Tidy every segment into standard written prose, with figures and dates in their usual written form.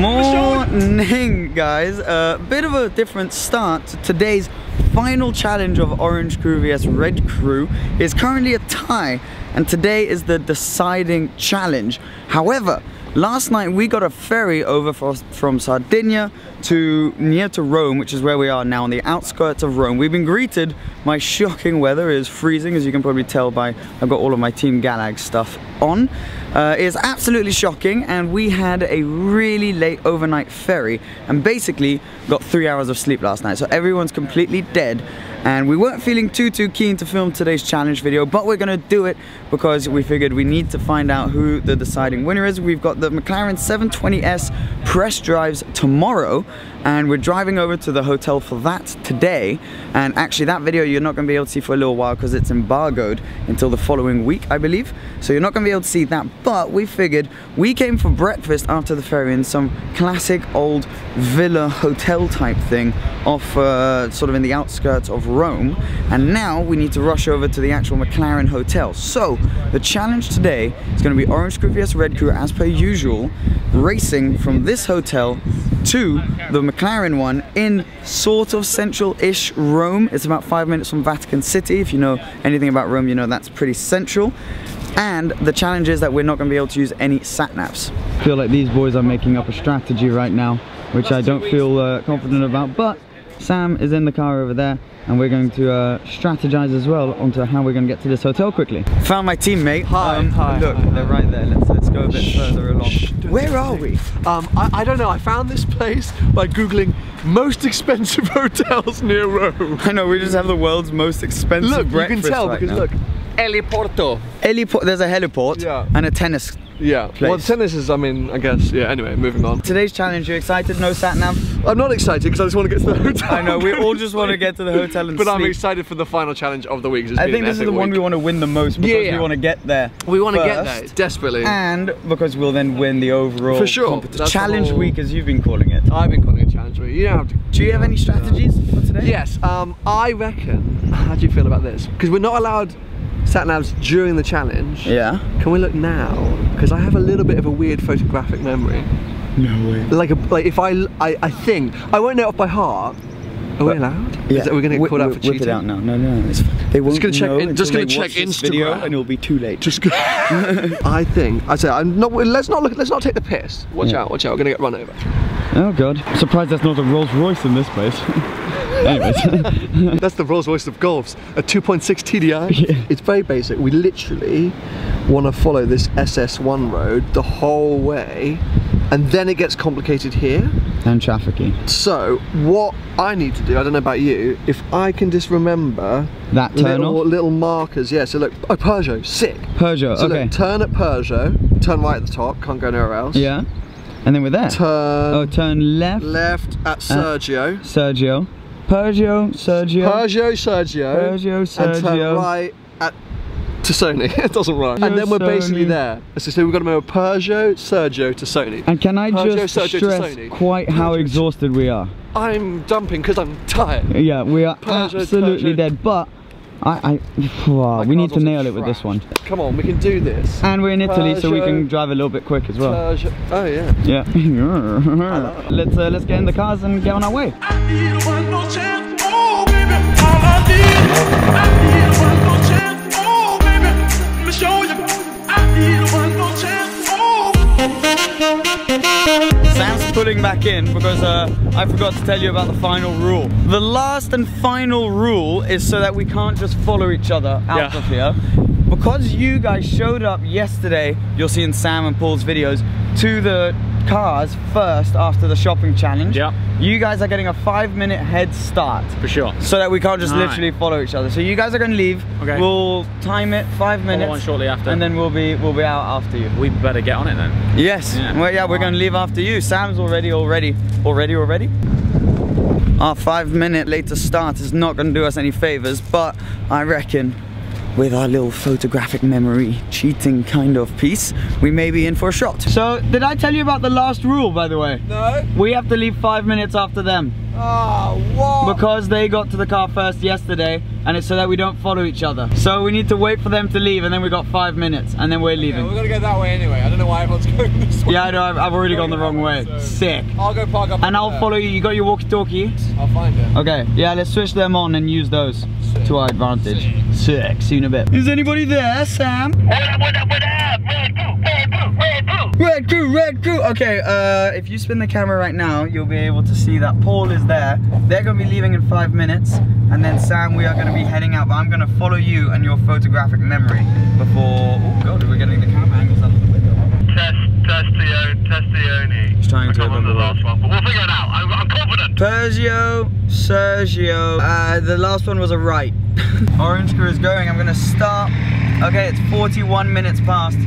Morning guys, bit of a different start to today's final challenge of OrangeCrew vs RedCrew. Is currently a tie and today is the deciding challenge. However, last night we got a ferry over from Sardinia to near to Rome, which is where we are now, on the outskirts of Rome. We've been greeted by shocking weather. It is freezing, as you can probably tell by I've got all of my Team Galag stuff on. It is absolutely shocking, and we had a really late overnight ferry and basically got 3 hours of sleep last night, so everyone's completely dead. And we weren't feeling too keen to film today's challenge video, but we're gonna do it because we figured we need to find out who the deciding winner is. We've got the McLaren 720S press drives tomorrow, and we're driving over to the hotel for that today. And actually that video you're not gonna be able to see for a little while because it's embargoed until the following week, I believe. So you're not gonna be able to see that, but we figured, we came for breakfast after the ferry in some classic old villa hotel type thing off sort of in the outskirts of Rome, and now we need to rush over to the actual McLaren hotel. So the challenge today is going to be OrangeCrew vs RedCrew as per usual, racing from this hotel to the McLaren one in sort of central-ish Rome. It's about 5 minutes from Vatican City. If you know anything about Rome, you know that's pretty central. And the challenge is that we're not going to be able to use any sat navs. I feel like these boys are making up a strategy right now, which I don't feel confident about, but Sam is in the car over there and we're going to strategize as well onto how we're going to get to this hotel quickly. Found my teammate. Hi. Look, hi. They're right there. Let's go a bit further along. Where are we? I don't know. I found this place by Googling most expensive hotels near Rome. I know, we just have the world's most expensive breakfast. Look, you can tell right because now. Look. Heliporto. There's a heliport, yeah. And a tennis place. Well, tennis is, I mean, I guess, yeah, anyway, moving on. Today's challenge, you excited? No sat nav? I'm not excited because I just want to get to the hotel. I know, we all just want to get to the hotel and sleep. I'm excited for the final challenge of the week. I think this is the one we want to win the most because we want to get there. We want to get there, desperately. And because we'll then win the overall competition. Challenge week, as you've been calling it. I've been calling it challenge week. You don't have to. Do you have any strategies for today? Yes, I reckon, how do you feel about this? Because we're not allowed sat navs during the challenge. Yeah. Can we look now? Because I have a little bit of a weird photographic memory. No way. Like if I think I won't know it off by heart. Are we allowed? Yeah. We're gonna get caught out for cheating. Whip it out now. No. It's, they won't just gonna check Instagram video and it'll be too late. Just. I think I say I'm not. Let's not look. Let's not take the piss. Watch out! Watch out! We're gonna get run over. Oh god! I'm surprised that's not a Rolls Royce in this place. Anyways. That's the Rolls Royce of golfs, a 2.6 TDI. Yeah. It's very basic. We literally want to follow this SS1 road the whole way, and then it gets complicated here. And trafficky. So what I need to do, I don't know about you, if I can just remember that little markers. Yeah. So look, oh, Peugeot, sick. Peugeot. So okay. Look, turn at Peugeot. Turn right at the top. Can't go anywhere else. Yeah. And then we're there. Turn. Oh, turn left. Left at Sergio. Sergio. Peugeot, Sergio. Peugeot, Sergio. Peugeot, Sergio. And turn right at to Sony. It doesn't rhyme. And then we're basically there. So we've got to move Peugeot, Sergio to Sony. And can I just stress quite how exhausted we are? I'm dumping because I'm tired. Yeah, we are absolutely dead. But we need to nail it with this one. Come on, we can do this. And we're in Italy, so we can drive a little bit quick as well. Oh yeah. Yeah. Let's get in the cars and get on our way. Sam's pulling back in because I forgot to tell you about the final rule. The last and final rule is so that we can't just follow each other out of here. Because you guys showed up yesterday, you'll see in Sam and Paul's videos, to the cars first after the shopping challenge. Yep. You guys are getting a 5-minute head start. For sure. So that we can't just literally follow each other. So you guys are going to leave. Okay. We'll time it 5 minutes. Follow on shortly after. And then we'll be out after you. We better get on it then. Yes. Yeah. Well, yeah, we're going to leave after you. Sam's already. Our 5-minute later start is not going to do us any favors, but I reckon with our little photographic memory cheating kind of piece, we may be in for a shot. So, did I tell you about the last rule, by the way? No. We have to leave 5 minutes after them. Oh, what? Because they got to the car first yesterday, and it's so that we don't follow each other. So we need to wait for them to leave, and then we got 5 minutes, and then we're leaving. Yeah, we're gonna go that way anyway. I don't know why everyone's going this way. Yeah, I know, I've already gone the wrong way. So sick. I'll go park up. And I'll follow you. You got your walkie-talkie? I'll find it. Okay, yeah, let's switch them on and use those to our advantage. Sick. See you in a bit. Is anybody there, Sam? What up, RedCrew, RedCrew, RedCrew! RedCrew, RedCrew! Okay, if you spin the camera right now, you'll be able to see that Paul is there. They're gonna be leaving in 5 minutes, and then Sam, we are gonna be heading out, but I'm gonna follow you and your photographic memory before... Oh god, we're getting the camera angles out of the window. Testioni. He's trying to remember the last one, but we'll figure it out. I'm confident. Persio, Sergio. The last one was a right. OrangeCrew is going. I'm gonna start. Okay, it's 41 minutes past.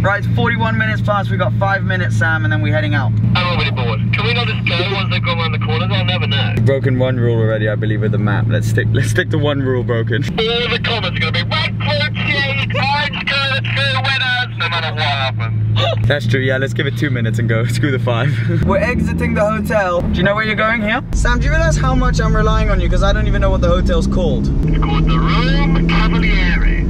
Right, it's 41 minutes past. We got 5 minutes, Sam, and then we're heading out. I'm already bored. Can we not just go once they've gone around the corners? I'll never know. Broken one rule already, I believe, with the map. Let's stick to one rule broken. All the comments are gonna be RedCrew, OrangeCrew, the two winners, no matter what happens. That's true. Yeah, let's give it 2 minutes and go. Screw the five. We're exiting the hotel. Do you know where you're going here, Sam? Do you realize how much I'm relying on you? Because I don't even know what the hotel's called. It's called the Rome Cavalieri.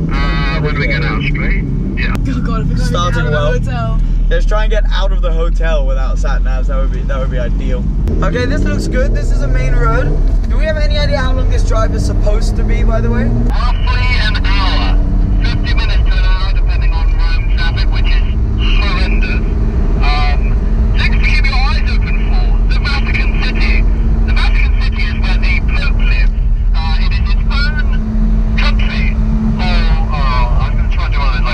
When do we get out, straight? Yeah. Oh god, if starting get out of the hotel. Let's try and get out of the hotel without sat navs. That would be ideal. Okay, this looks good. This is a main road. Do we have any idea how long this drive is supposed to be, by the way? Roughly an hour, 50 minutes to an hour, depending on Rome traffic, which is horrendous. Things to keep your eyes open for: the Vatican City. The Vatican City is where the Pope lives. It is its own country.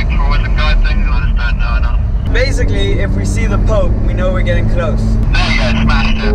Tourism guide things, I just don't know enough. Basically, if we see the Pope, we know we're getting close. There you go, smashed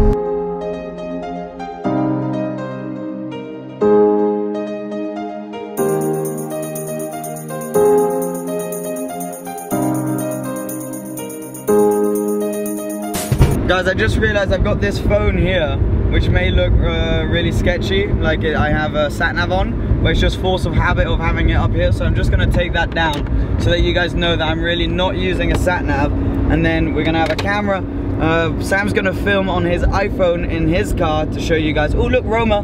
it. Guys, I just realized I've got this phone here, which may look really sketchy, like I have a sat-nav on. But it's just force of habit of having it up here, so I'm just gonna take that down so that you guys know that I'm really not using a sat nav. And then we're gonna have a camera. Sam's gonna film on his iPhone in his car to show you guys. Oh look, Roma!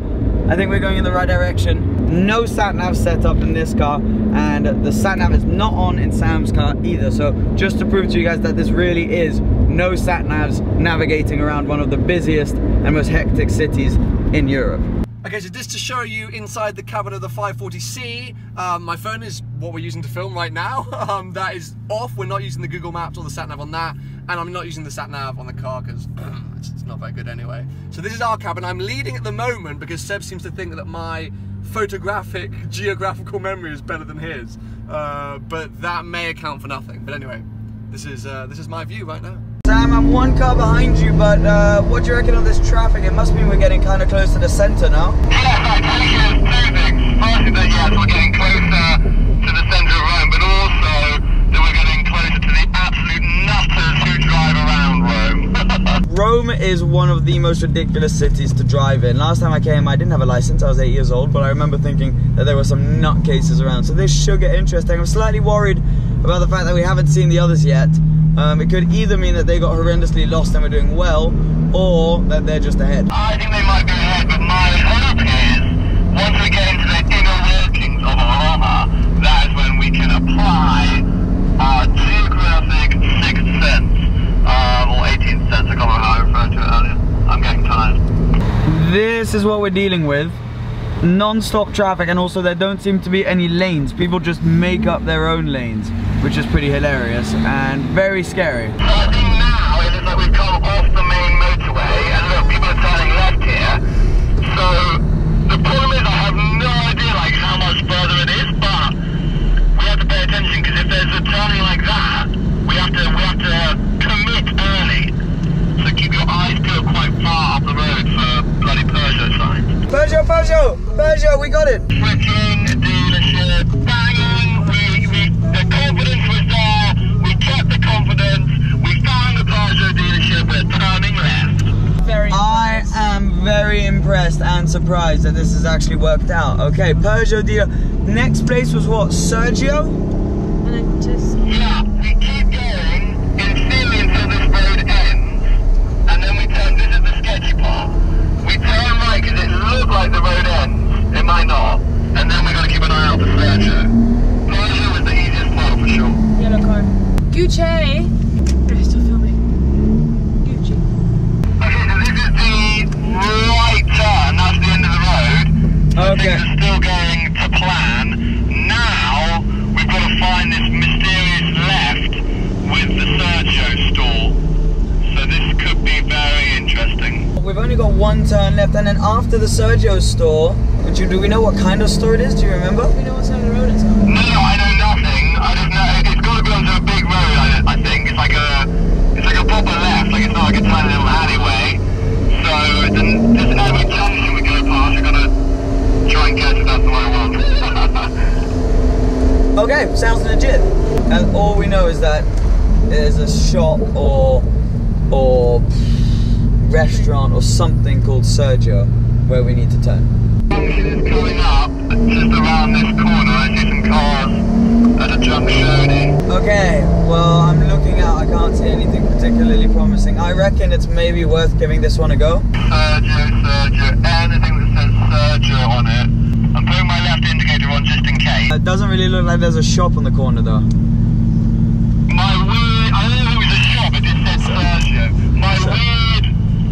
I think we're going in the right direction. No sat nav set up in this car, and the sat nav is not on in Sam's car either. So just to prove to you guys that this really is no sat navs navigating around one of the busiest and most hectic cities in Europe. Okay, so just to show you inside the cabin of the 540c, my phone is what we're using to film right now. That is off. We're not using the Google Maps or the sat nav on that, and I'm not using the sat nav on the car because it's not very good anyway. So this is our cabin. I'm leading at the moment because Seb seems to think that my photographic geographical memory is better than his, but that may account for nothing. But anyway, this is my view right now. Sam, I'm one car behind you, but what do you reckon of this traffic? It must mean we're getting kind of close to the centre now. Yeah, I think it's moving. Partly that, yes, we're getting closer to the centre of Rome, but also that we're getting closer to the absolute nutters who drive around Rome. Rome is one of the most ridiculous cities to drive in. Last time I came, I didn't have a licence, I was 8 years old, but I remember thinking that there were some nutcases around, so this should get interesting. I'm slightly worried about the fact that we haven't seen the others yet. It could either mean that they got horrendously lost and we're doing well, or that they're just ahead. I think they might be ahead, but my hope is, once we get into the inner workings of Roma, that is when we can apply our geographic sixth sense, or 18th sense, I can't remember how I referred to it earlier. I'm getting tired. This is what we're dealing with. Non-stop traffic, and also there don't seem to be any lanes. People just make up their own lanes, which is pretty hilarious and very scary. So I think now it is like we've come off the main motorway, and look, people are turning left here. So the problem is I have no idea like how much further it is, but we have to pay attention because if there's a turning like that, we have to commit early. So keep your eyes peeled quite far up the road for bloody Peugeot signs. Peugeot, Peugeot, Peugeot, we got it. Freaking dealership, banging, the confidence was there, we kept the confidence, we found the Peugeot dealership, we're turning left. I am very impressed and surprised that this has actually worked out. Okay, Peugeot dealer, next place was what, Sergio? And I just... Yeah, we keep going in theory until this road ends, and then we turn, this is the sketchy part. find this mysterious left with the Sergio stall, so this could be very interesting. We've only got one turn left, and then after the Sergio store, do we know what kind of store it is? Do you remember? Do we know what side of the road it's on? No, I know nothing. I don't know. It's got to be onto a big road, I think. It's like a proper left, like it's not like a tiny little alleyway. So there's an every junction we go past, we've got to try and catch it. That's what I want. Okay, sounds legit. And all we know is that there's a shop or restaurant or something called Sergio where we need to turn. Is coming up just around this corner. I see some cars at a junction. Okay, well, I'm looking out. I can't see anything particularly promising. I reckon it's maybe worth giving this one a go. Sergio, anything that says Sergio on it. I'm putting my left indicator on just in case. It doesn't really look like there's a shop on the corner though. My weird, I don't know if it was a shop, it just said Sergio. My weird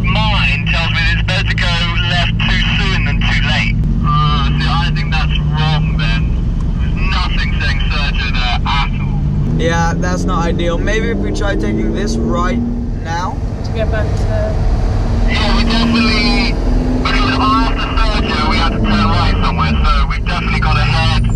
mind tells me that it's better to go left too soon than too late. See, I think that's wrong then. There's nothing saying Sergio there at all. Yeah, that's not ideal. Maybe if we try taking this right now. To get back to... Yeah, we definitely... Because after Sergio we had to turn right somewhere, so we've definitely got to head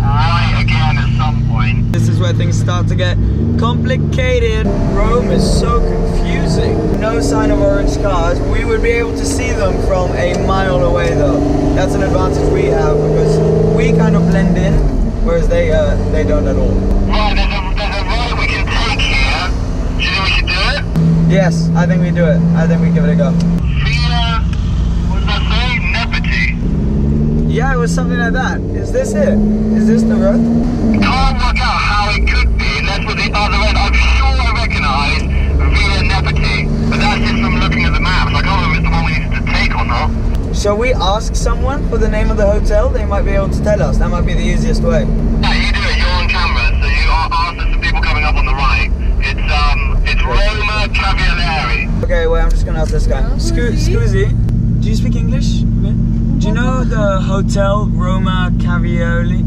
right again at some point. This is where things start to get complicated. Rome is so confusing. No sign of orange cars. We would be able to see them from a mile away though. That's an advantage we have because we kind of blend in, whereas they don't at all. Right, there's a road we can take here. Do you think we should do it? Yes, I think we do it. I think we give it a go. Via, what does that say? Nepeti? Yeah, it was something like that. Is this it? Is this the road? Can't work out how it could be. That's what the other end, I'm sure I recognise Via Nepeti, but that's just from looking at the map, so I can't remember if it's the one we needed to take or not. Shall we ask someone for the name of the hotel? They might be able to tell us, that might be the easiest way. Yeah, you do it, you're on camera, so you ask the people coming up on the right. It's Rome Cavalieri. Okay, wait, I'm just gonna ask this guy. Scusi, do you speak English? Do you know the hotel Rome Cavalieri?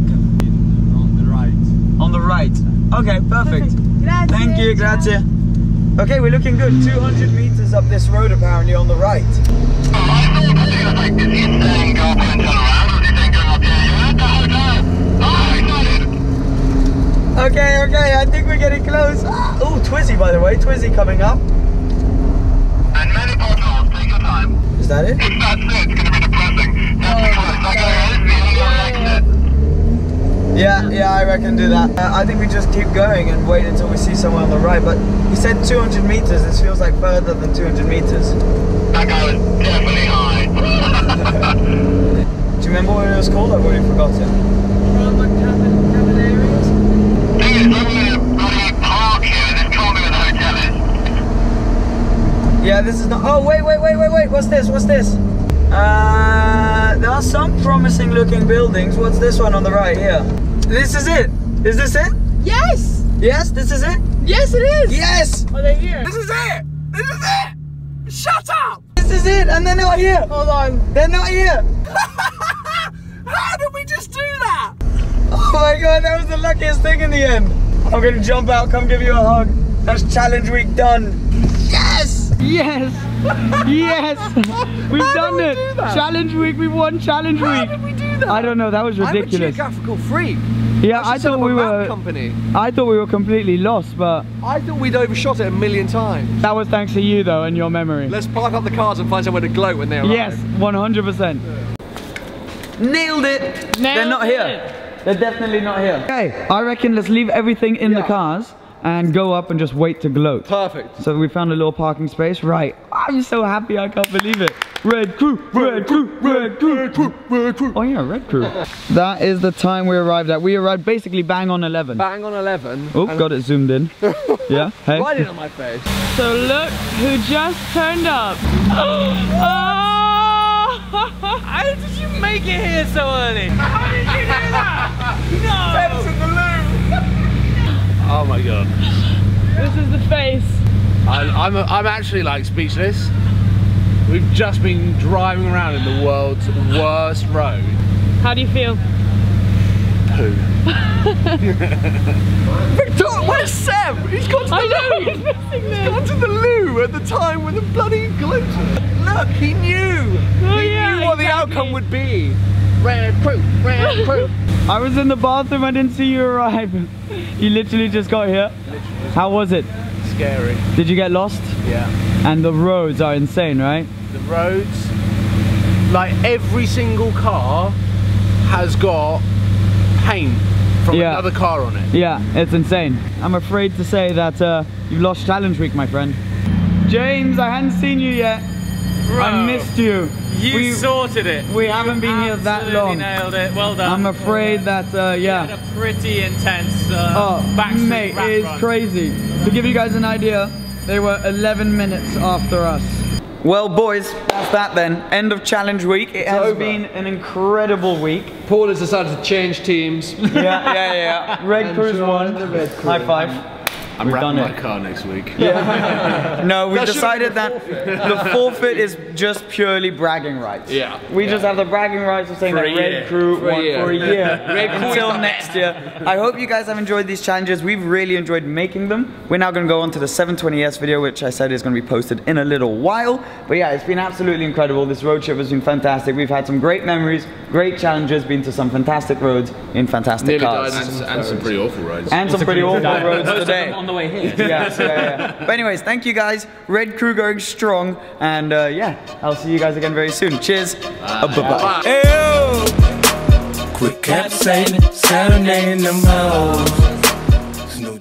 On the right. On the right. Okay, perfect. Grazie. Thank you, grazie. Okay, we're looking good. 200 meters up this road, apparently, on the right. Okay, I think we're getting close. Oh, Twizzy, by the way. Twizzy coming up. And many potholes, take your time. Is that it? If that's it, it's going to be depressing. That's the exit. Yeah, I reckon do that. I think we just keep going and wait until we see someone on the right, but he said 200 meters, this feels like further than 200 meters. That guy was definitely high. Do you remember what it was called? I've already forgotten. I think it's only a bloody park here, and it's called the hotel. Yeah, this is not... Oh, wait, what's this? There are some promising looking buildings. What's this one on the right here? This is it. Is this it? Yes! Yes, this is it? Yes, it is! Yes! Are they here? This is it! This is it! Shut up! This is it, and they're not here! Hold on. They're not here! How did we just do that? Oh my god, that was the luckiest thing in the end. I'm gonna jump out, come give you a hug. That's challenge week done. Yes! Yes! Yes! We've done it! Challenge week, we won challenge week! How did we do that? I don't know, that was ridiculous. I'm a geographical freak. Yeah, I thought we were... company. I thought we were completely lost, but... I thought we'd overshot it a million times. That was thanks to you though, and your memory. Let's park up the cars and find somewhere to gloat when they arrive. Yes, 100%. Yeah. Nailed it! They're not here. They're definitely not here. Okay, I reckon let's leave everything in the cars and go up and just wait to gloat. Perfect. So we found a little parking space. Right. I'm so happy, I can't believe it. Red crew. Oh yeah, red crew. That is the time we arrived at. We arrived basically bang on 11. Bang on 11. Oh, got it zoomed in. Yeah. Hey. Right in on my face. So look who just turned up. How did you make it here so early? How did you do that? No. Steps in the loop. Oh my god. This is the face. I'm actually like speechless. We've just been driving around in the world's worst road. How do you feel? who? Victoria, where's Seb? He's gone to the loo! He's missing this. He's gone to the loo at the time when the bloody globes. Look, he knew! Oh, he knew what the outcome would be. RedCrew, RedCrew. I was in the bathroom, I didn't see you arrive. You literally just got here. How was it? Scary. Did you get lost? Yeah. And the roads are insane, right? The roads, like every single car has got paint from another car on it. Yeah, it's insane. I'm afraid to say that you've lost Challenge Week, my friend. James, I hadn't seen you yet. Bro, I missed you. We sorted it. We haven't been here that long. Nailed it. Well done. I'm afraid that yeah. We had a pretty intense backstreet mate, rap it is run. Crazy. To give you guys an idea, they were 11 minutes after us. Well, boys, that's that then. End of Challenge Week. It has been an incredible week. Paul has decided to change teams. Yeah. RedCrew's won. High five. I'm wrapping my car next week. Yeah. No, we've decided that the forfeit is just purely bragging rights. Yeah. We just have the bragging rights of saying that RedCrew won for a year. Until next year. I hope you guys have enjoyed these challenges. We've really enjoyed making them. We're now gonna go on to the 720S video, which I said is gonna be posted in a little while. But yeah, it's been absolutely incredible. This road trip has been fantastic. We've had some great memories, great challenges, been to some fantastic roads in fantastic cars. And some pretty awful roads. And some pretty awful roads today. The way here. Yeah. But anyways, thank you guys. RedCrew going strong, and yeah, I'll see you guys again very soon. Cheers. Bye. Ayo! Quit cap saving, Saturday in the mall.